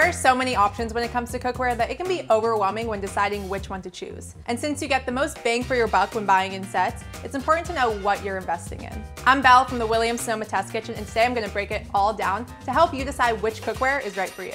There are so many options when it comes to cookware that it can be overwhelming when deciding which one to choose. And since you get the most bang for your buck when buying in sets, it's important to know what you're investing in. I'm Belle from the Williams Sonoma Test Kitchen, and today I'm going to break it all down to help you decide which cookware is right for you.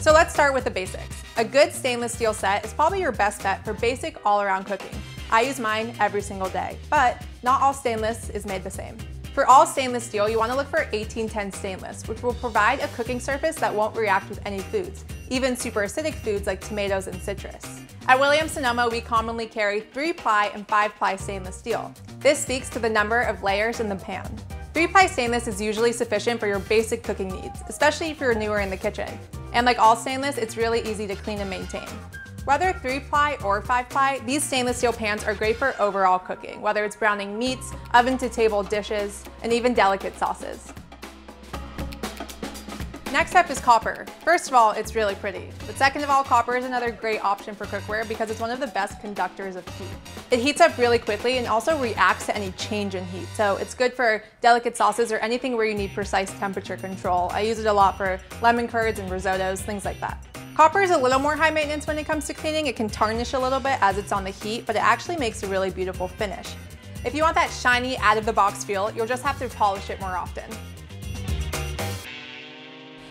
So let's start with the basics. A good stainless steel set is probably your best bet for basic all-around cooking. I use mine every single day, but not all stainless is made the same. For all stainless steel, you want to look for 1810 stainless, which will provide a cooking surface that won't react with any foods, even super acidic foods like tomatoes and citrus. At Williams Sonoma, we commonly carry 3-ply and 5-ply stainless steel. This speaks to the number of layers in the pan. 3-ply stainless is usually sufficient for your basic cooking needs, especially if you're newer in the kitchen. And like all stainless, it's really easy to clean and maintain. Whether 3-ply or 5-ply, these stainless steel pans are great for overall cooking, whether it's browning meats, oven-to-table dishes, and even delicate sauces. Next up is copper. First of all, it's really pretty. But second of all, copper is another great option for cookware because it's one of the best conductors of heat. It heats up really quickly and also reacts to any change in heat. So it's good for delicate sauces or anything where you need precise temperature control. I use it a lot for lemon curds and risottos, things like that. Copper is a little more high maintenance when it comes to cleaning. It can tarnish a little bit as it's on the heat, but it actually makes a really beautiful finish. If you want that shiny, out-of-the-box feel, you'll just have to polish it more often.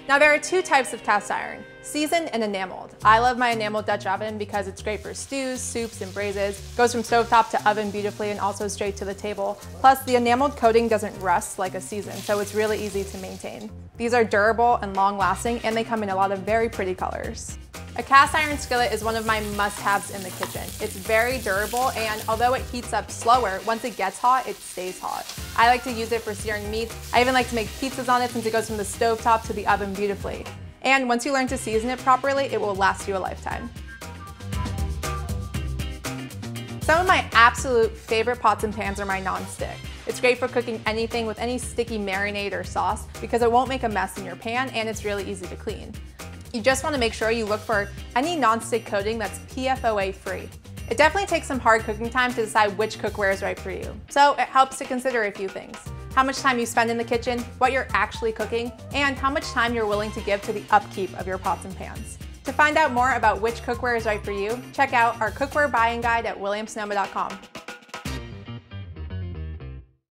Now there are two types of cast iron, seasoned and enameled. I love my enameled Dutch oven because it's great for stews, soups, and braises. It goes from stovetop to oven beautifully and also straight to the table. Plus, the enameled coating doesn't rust like a seasoned, so it's really easy to maintain. These are durable and long-lasting, and they come in a lot of very pretty colors. A cast iron skillet is one of my must-haves in the kitchen. It's very durable, and although it heats up slower, once it gets hot, it stays hot. I like to use it for searing meats. I even like to make pizzas on it since it goes from the stovetop to the oven beautifully. And once you learn to season it properly, it will last you a lifetime. Some of my absolute favorite pots and pans are my non-stick. It's great for cooking anything with any sticky marinade or sauce because it won't make a mess in your pan, and it's really easy to clean. You just want to make sure you look for any non-stick coating that's PFOA free. It definitely takes some hard cooking time to decide which cookware is right for you, so it helps to consider a few things. How much time you spend in the kitchen, what you're actually cooking, and how much time you're willing to give to the upkeep of your pots and pans. To find out more about which cookware is right for you, check out our cookware buying guide at williamssonoma.com.